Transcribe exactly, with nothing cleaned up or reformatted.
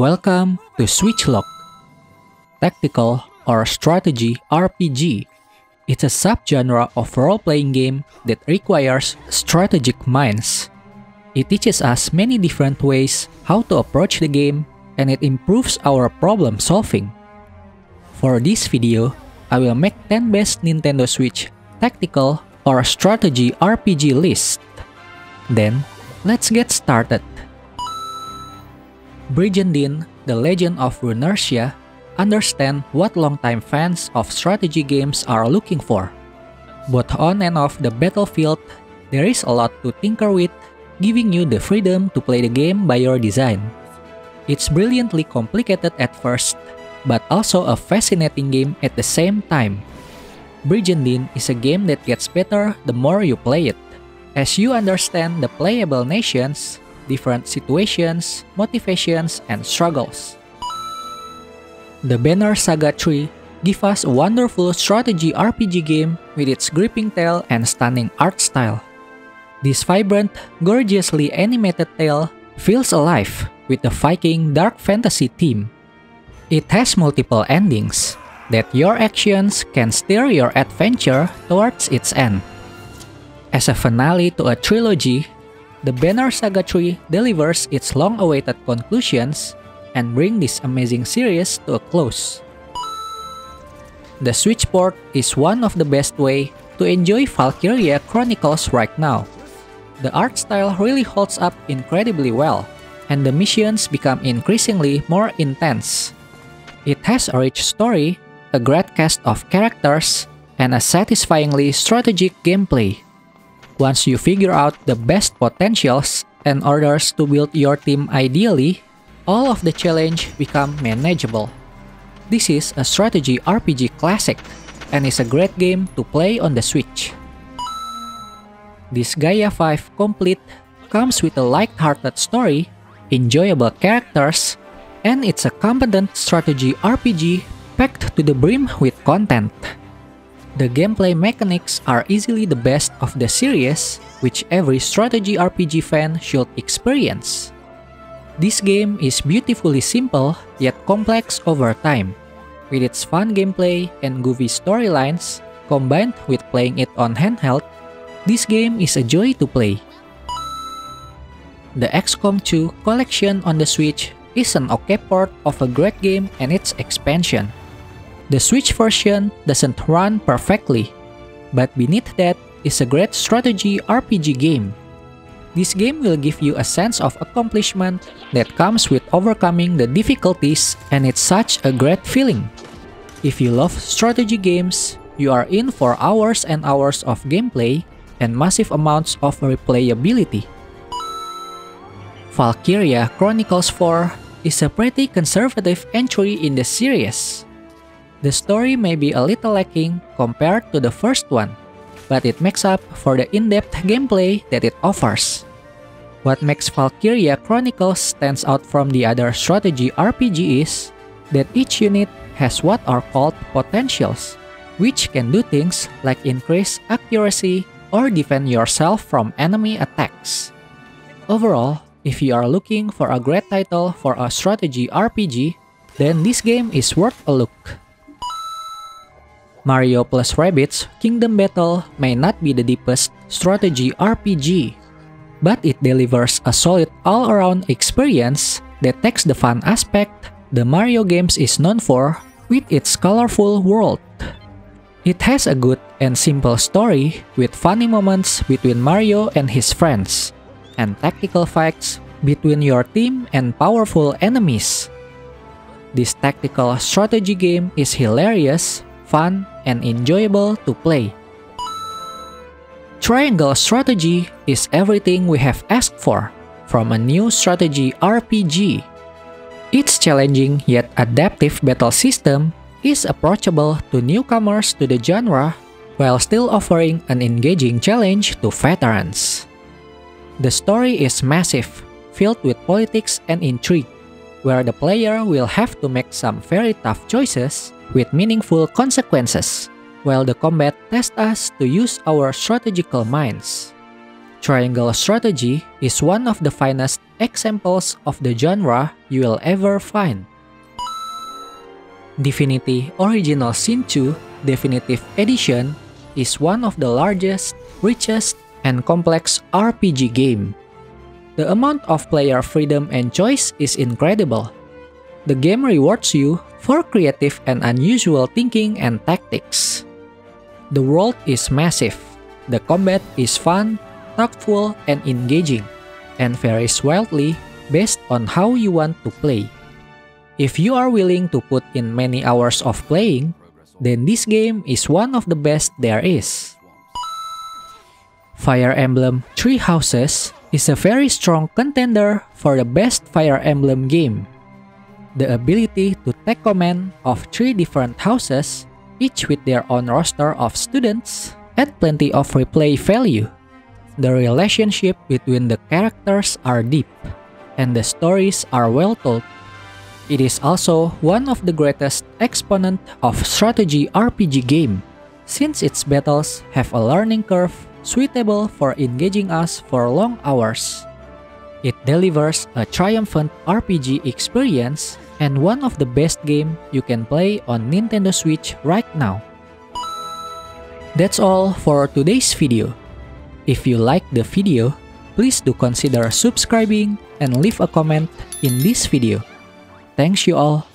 Welcome to Switch Log, tactical or strategy R P G. It's a subgenre of role-playing game that requires strategic minds. It teaches us many different ways how to approach the game, and it improves our problem solving. For this video, I will make ten best Nintendo Switch tactical or strategy R P G list. Then, let's get started. Brigandine: The Legend of Runersia understand what longtime fans of strategy games are looking for. Both on and off the battlefield, there is a lot to tinker with, giving you the freedom to play the game by your design. It's brilliantly complicated at first, but also a fascinating game at the same time. Brigandine is a game that gets better the more you play it, as you understand the playable nations, different situations, motivations, and struggles. The Banner Saga three gives us a wonderful strategy R P G game with its gripping tale and stunning art style. This vibrant, gorgeously animated tale feels alive with the Viking dark fantasy theme. It has multiple endings that your actions can steer your adventure towards its end. As a finale to a trilogy, The Banner Saga three delivers its long-awaited conclusions and bring this amazing series to a close. The Switch port is one of the best way to enjoy Valkyria Chronicles right now. The art style really holds up incredibly well, and the missions become increasingly more intense. It has a rich story, a great cast of characters, and a satisfyingly strategic gameplay. Once you figure out the best potentials and orders to build your team ideally, all of the challenge become manageable. This is a strategy R P G classic and is a great game to play on the Switch. Disgaea five Complete comes with a light-hearted story, enjoyable characters, and it's a competent strategy R P G packed to the brim with content. The gameplay mechanics are easily the best of the series, which every strategy R P G fan should experience. This game is beautifully simple yet complex over time, with its fun gameplay and goofy storylines combined with playing it on handheld. This game is a joy to play. The X COM two collection on the Switch is an okay port of a great game and its expansion. The Switch version doesn't run perfectly, but beneath that is a great strategy R P G game. This game will give you a sense of accomplishment that comes with overcoming the difficulties, and it's such a great feeling. If you love strategy games, you are in for hours and hours of gameplay and massive amounts of replayability. Valkyria Chronicles four is a pretty conservative entry in the series. The story may be a little lacking compared to the first one, but it makes up for the in-depth gameplay that it offers. What makes Valkyria Chronicles stands out from the other strategy R P G is that each unit has what are called potentials, which can do things like increase accuracy or defend yourself from enemy attacks. Overall, if you are looking for a great title for a strategy R P G, then this game is worth a look. Mario plus Rabbids: Kingdom Battle may not be the deepest strategy R P G, but it delivers a solid all-around experience that takes the fun aspect the Mario games is known for with its colorful world. It has a good and simple story with funny moments between Mario and his friends, and tactical fights between your team and powerful enemies. This tactical strategy game is hilarious, fun, and enjoyable to play. Triangle Strategy is everything we have asked for from a new strategy R P G. Its challenging yet adaptive battle system is approachable to newcomers to the genre while still offering an engaging challenge to veterans. The story is massive, filled with politics and intrigue, where the player will have to make some very tough choices with meaningful consequences, while the combat tests us to use our strategical minds. Triangle Strategy is one of the finest examples of the genre you will ever find. Divinity: Original Sin two Definitive Edition is one of the largest, richest, and complex R P G game. The amount of player freedom and choice is incredible. The game rewards you for creative and unusual thinking and tactics. The world is massive. The combat is fun, tactful, and engaging, and varies wildly based on how you want to play. If you are willing to put in many hours of playing, then this game is one of the best there is. Fire Emblem Three Houses is a very strong contender for the best Fire Emblem game. The ability to take command of three different houses, each with their own roster of students, adds plenty of replay value. The relationship between the characters are deep, and the stories are well told. It is also one of the greatest exponents of strategy R P G game, since its battles have a learning curve suitable for engaging us for long hours. It delivers a triumphant R P G experience and one of the best games you can play on Nintendo Switch right now. That's all for today's video. If you like the video, please do consider subscribing and leave a comment in this video. Thanks you all